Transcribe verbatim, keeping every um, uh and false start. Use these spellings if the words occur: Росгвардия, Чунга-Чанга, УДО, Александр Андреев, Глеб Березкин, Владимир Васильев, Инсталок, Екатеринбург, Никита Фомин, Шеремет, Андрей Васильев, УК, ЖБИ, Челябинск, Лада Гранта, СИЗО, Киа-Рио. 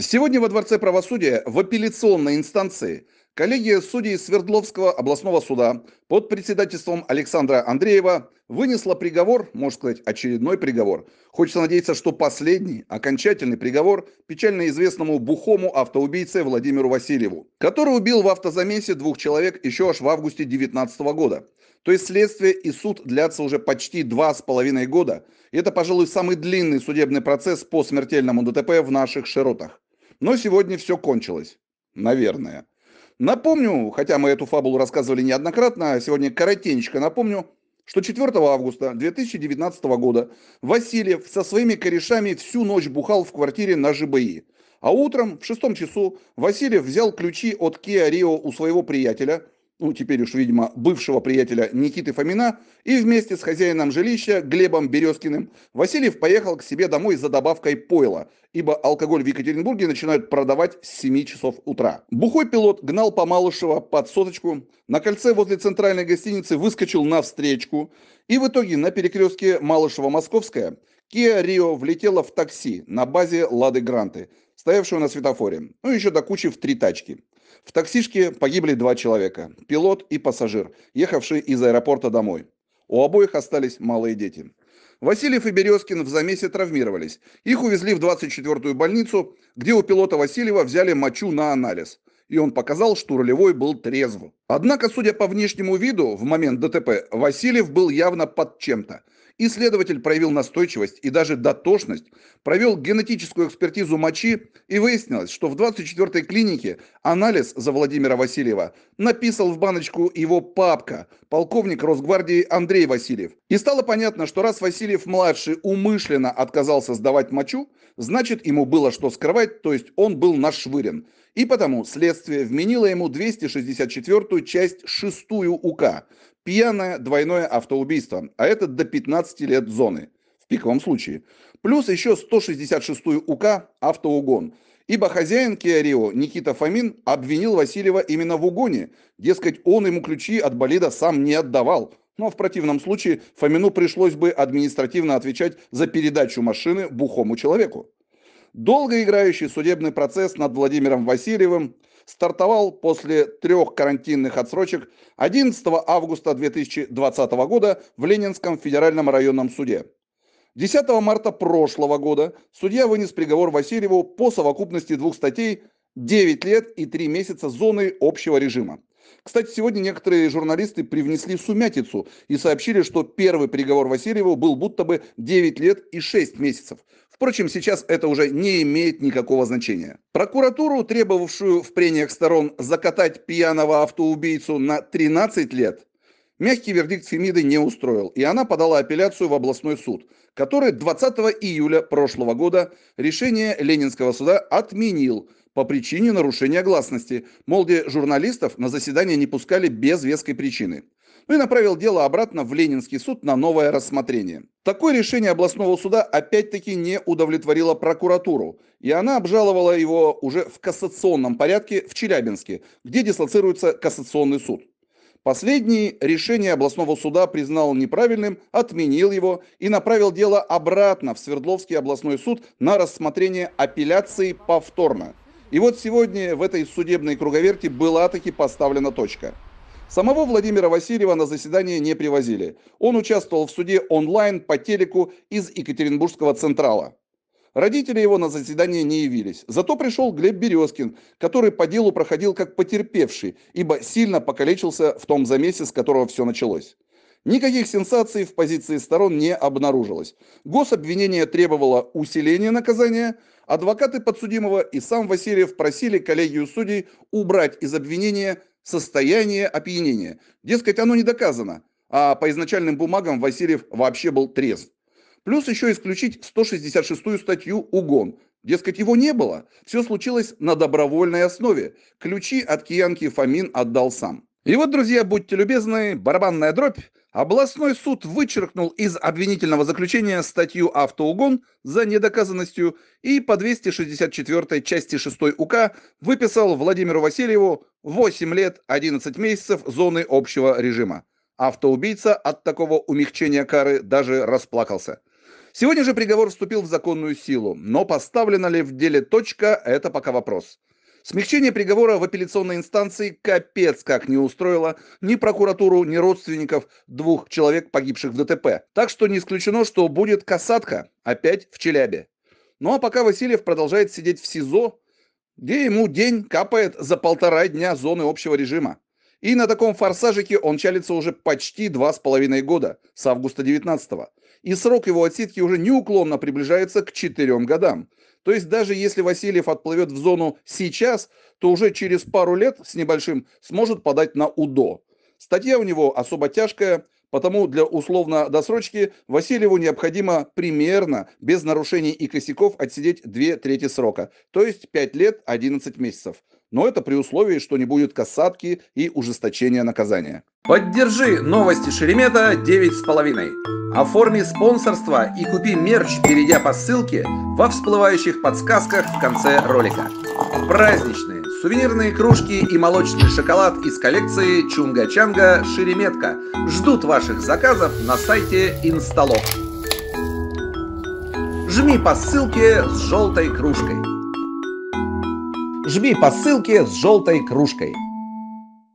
Сегодня во Дворце правосудия в апелляционной инстанции коллегия судей Свердловского областного суда под председательством Александра Андреева вынесла приговор, можно сказать, очередной приговор. Хочется надеяться, что последний, окончательный приговор печально известному бухому автоубийце Владимиру Васильеву, который убил в автозамесе двух человек еще аж в августе две тысячи девятнадцатого года. То есть следствие и суд длятся уже почти два с половиной года. И это, пожалуй, самый длинный судебный процесс по смертельному ДТП в наших широтах. Но сегодня все кончилось. Наверное. Напомню, хотя мы эту фабулу рассказывали неоднократно, а сегодня коротенько напомню, что четвёртого августа две тысячи девятнадцатого года Васильев со своими корешами всю ночь бухал в квартире на ЖБИ. А утром в шестом часу Васильев взял ключи от Киа-Рио у своего приятеля, ну, теперь уж, видимо, бывшего приятеля Никиты Фомина, и вместе с хозяином жилища Глебом Березкиным Васильев поехал к себе домой за добавкой пойла, ибо алкоголь в Екатеринбурге начинают продавать с семи часов утра. Бухой пилот гнал по Малышево под соточку, на кольце возле центральной гостиницы выскочил навстречку, и в итоге на перекрестке Малышево-Московская Киа-Рио влетела в такси на базе Лады Гранты, стоявшего на светофоре, ну еще до кучи в три тачки. В таксишке погибли два человека, пилот и пассажир, ехавшие из аэропорта домой. У обоих остались малые дети. Васильев и Березкин в замесе травмировались. Их увезли в двадцать четвёртую больницу, где у пилота Васильева взяли мочу на анализ. И он показал, что рулевой был трезв. Однако, судя по внешнему виду, в момент ДТП Васильев был явно под чем-то. И следователь проявил настойчивость и даже дотошность, провел генетическую экспертизу мочи, и выяснилось, что в двадцать четвёртой клинике анализ за Владимира Васильева написал в баночку его папка, полковник Росгвардии Андрей Васильев. И стало понятно, что раз Васильев-младший умышленно отказался сдавать мочу, значит, ему было что скрывать, то есть он был нашвырен. И потому следствие вменило ему двести шестьдесят четвёртую часть шестую УК. Пьяное двойное автоубийство, а это до пятнадцати лет зоны, в пиковом случае. Плюс еще сто шестьдесят шестую УК автоугон, ибо хозяин Киа-Рио Никита Фомин обвинил Васильева именно в угоне. Дескать, он ему ключи от болида сам не отдавал. Но в противном случае Фомину пришлось бы административно отвечать за передачу машины бухому человеку. Долгоиграющий судебный процесс над Владимиром Васильевым стартовал после трех карантинных отсрочек одиннадцатого августа две тысячи двадцатого года в Ленинском федеральном районном суде. десятого марта прошлого года судья вынес приговор Васильеву по совокупности двух статей девять лет и три месяца зоны общего режима. Кстати, сегодня некоторые журналисты привнесли сумятицу и сообщили, что первый приговор Васильеву был будто бы девять лет и шесть месяцев. Впрочем, сейчас это уже не имеет никакого значения. Прокуратуру, требовавшую в прениях сторон закатать пьяного автоубийцу на тринадцать лет, мягкий вердикт Фемиды не устроил, и она подала апелляцию в областной суд, который двадцатого июля прошлого года решение Ленинского суда отменил по причине нарушения гласности, мол, где журналистов на заседание не пускали без веской причины. Ну и направил дело обратно в Ленинский суд на новое рассмотрение. Такое решение областного суда опять-таки не удовлетворило прокуратуру, и она обжаловала его уже в кассационном порядке в Челябинске, где дислоцируется кассационный суд. Последний решение областного суда признал неправильным, отменил его и направил дело обратно в Свердловский областной суд на рассмотрение апелляции повторно. И вот сегодня в этой судебной круговерти была таки поставлена точка. Самого Владимира Васильева на заседание не привозили. Он участвовал в суде онлайн по телеку из Екатеринбургского Централа. Родители его на заседание не явились. Зато пришел Глеб Березкин, который по делу проходил как потерпевший, ибо сильно покалечился в том замесе, с которого все началось. Никаких сенсаций в позиции сторон не обнаружилось. Гособвинение требовало усиления наказания, адвокаты подсудимого и сам Васильев просили коллегию судей убрать из обвинения состояние опьянения. Дескать, оно не доказано, а по изначальным бумагам Васильев вообще был трезв. Плюс еще исключить сто шестьдесят шестую статью «Угон». Дескать, его не было, все случилось на добровольной основе. Ключи от киянки Фомин отдал сам. И вот, друзья, будьте любезны, барабанная дробь. Областной суд вычеркнул из обвинительного заключения статью «Автоугон» за недоказанностью и по двести шестьдесят четвёртой части шестой УК выписал Владимиру Васильеву восемь лет одиннадцать месяцев зоны общего режима. Автоубийца от такого умягчения кары даже расплакался. Сегодня же приговор вступил в законную силу, но поставлена ли в деле точка – это пока вопрос. Смягчение приговора в апелляционной инстанции капец как не устроило ни прокуратуру, ни родственников двух человек, погибших в ДТП. Так что не исключено, что будет касатка опять в Челябе. Ну а пока Васильев продолжает сидеть в СИЗО, где ему день капает за полтора дня зоны общего режима. И на таком форсажике он чалится уже почти два с половиной года, с августа девятнадцатого. И срок его отсидки уже неуклонно приближается к четырем годам. То есть даже если Васильев отплывет в зону сейчас, то уже через пару лет с небольшим сможет подать на УДО. Статья у него особо тяжкая, потому для условно-досрочки Васильеву необходимо примерно, без нарушений и косяков, отсидеть две трети срока, то есть пять лет одиннадцать месяцев. Но это при условии, что не будет кассатки и ужесточения наказания. Поддержи новости Шеремета девять с половиной. Оформи спонсорство и купи мерч, перейдя по ссылке во всплывающих подсказках в конце ролика. Праздничные сувенирные кружки и молочный шоколад из коллекции Чунга-Чанга Шереметка ждут ваших заказов на сайте Инсталок. Жми по ссылке с желтой кружкой. Жми по ссылке с желтой кружкой.